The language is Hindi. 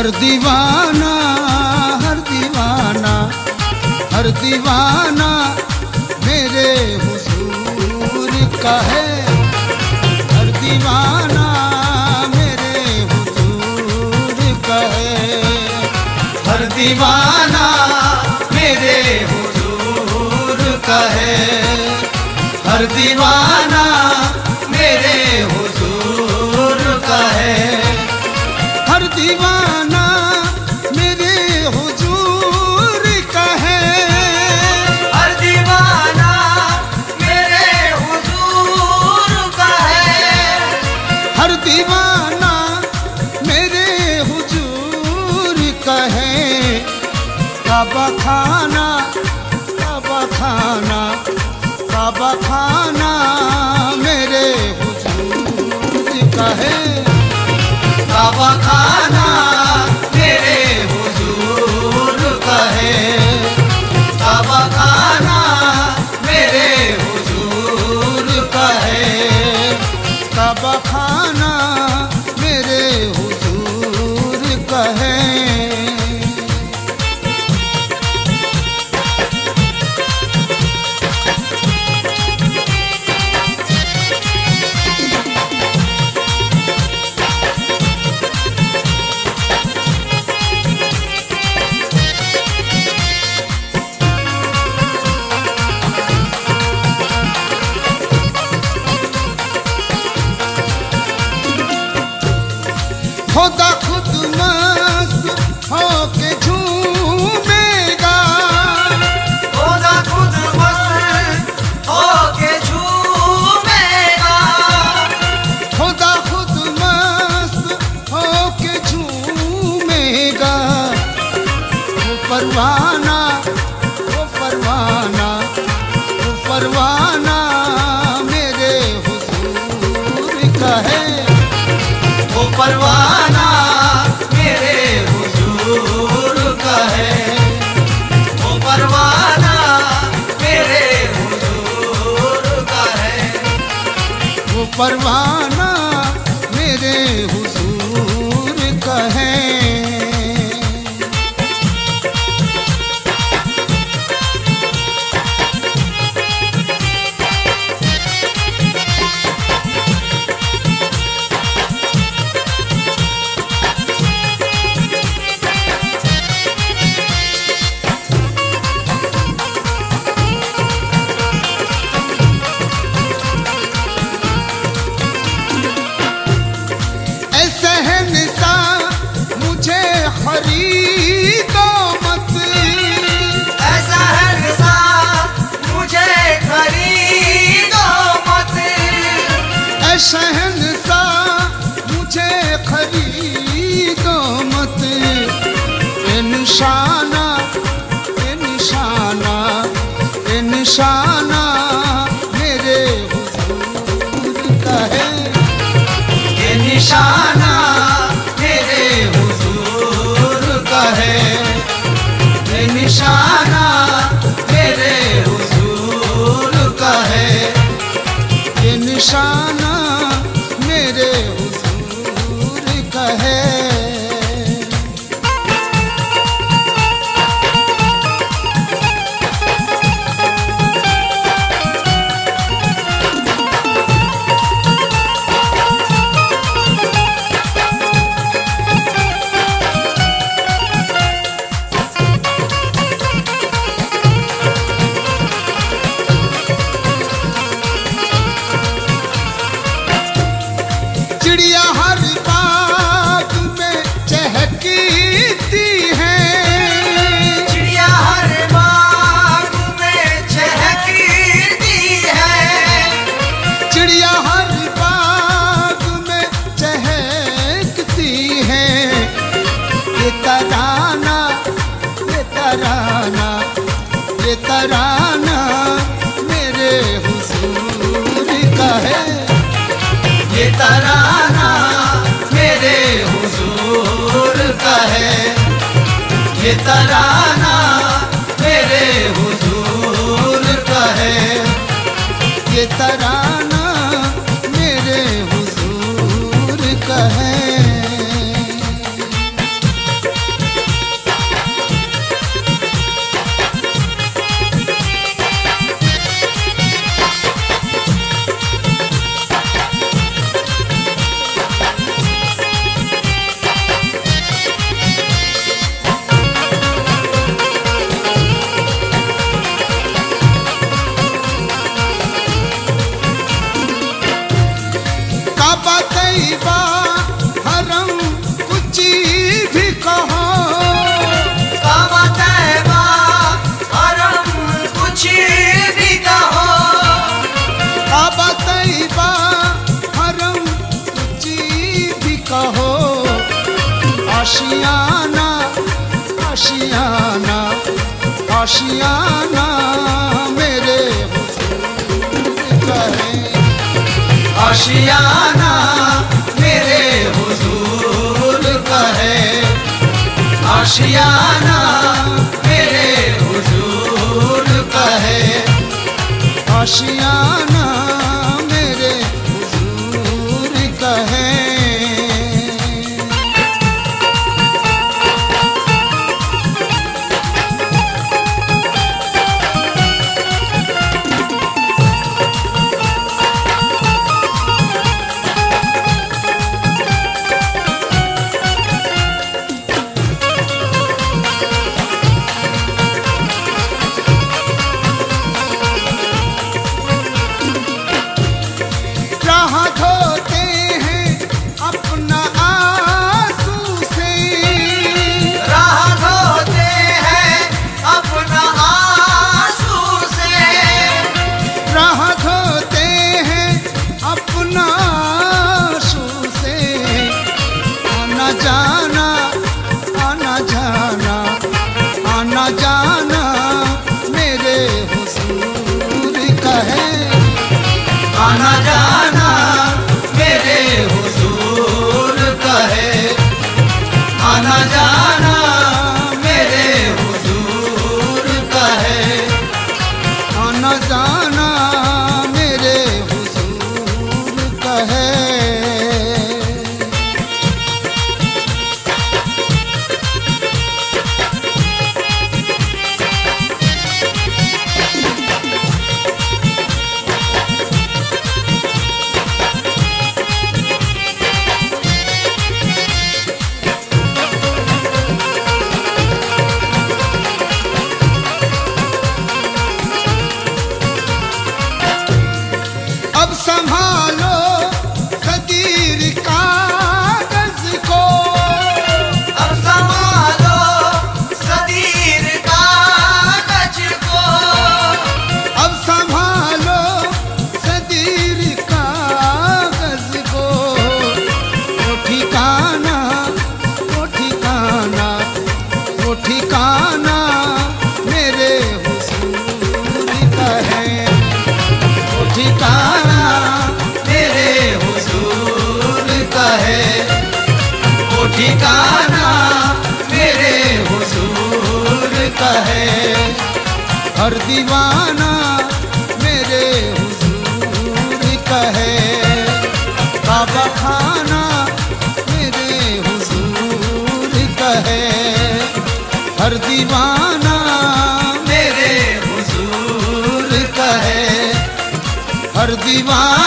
हर दीवाना मेरे हुजूर का है। हर दीवाना मेरे हुजूर का है। हर दीवाना मेरे हुजूर का है। हर दीवाना मेरे हुजूर का है। हर दीवाना मेरे हुजूर का है। हर दीवाना मेरे हुजूर का है। हर दीवाना मेरे हुजूर का है। काबा खाना मेरे हुजूर का है। काबा खाना मेरे हुजूर का है। काबा खाना मेरे हुजूर का है। काबा खाना मेरे हुजूर का है। खुदा खुद मस्त होके झूमेगा। खुदा खुद मस्त होके झूमेगा। खुदा खुद मस्त होके झूमेगा। वो परवाना मेरे हुजूर का है। वो परवाना मेरे हुजूर का है। वो परवाना मेरे हुजूर का है। वो परवाना मेरे हुजूर का है। शहंसा मुझे खरीदो मत। निशाना मेरे हुजूर का है। ये निशाना मेरे हुजूर का है। ये निशाना मेरे हुजूर का है। ये निशाना चिड़िया हर बाग में चहकती है। चिड़िया हर बाग में चहकती है। चिड़िया हर बाग में चहकती है। ये तराना मेरे हुजूर का है। ये तराना मेरे हुजूर का है। ये तराना मेरे हुजूर का है। ये तराना मेरे हुजूर का है। आशियाना मेरे हुजूर का है, आशियाना मेरे हुजूर का है, आशियाना मेरे हुजूर का है, आशियाना मेरे हुजूर का है। आना जाना मेरे हुजूर का है, आना जाना मेरे हुजूर का है, आना जाना मेरे हुजूर का है। संभालो खदीर कागज को, अब संभालो खदीर कागज को, अब संभालो खदीर कागज को, वो ठिकाना वो ठिकाना वो ठिकाना मेरे हुजूर का है, वो ठिकाना ठिकाना मेरे हुजूर का है, हर दीवाना मेरे हुजूर का है, बाबा खाना मेरे हुजूर का है, हर दीवाना मेरे हुजूर का है, हर दीवाना।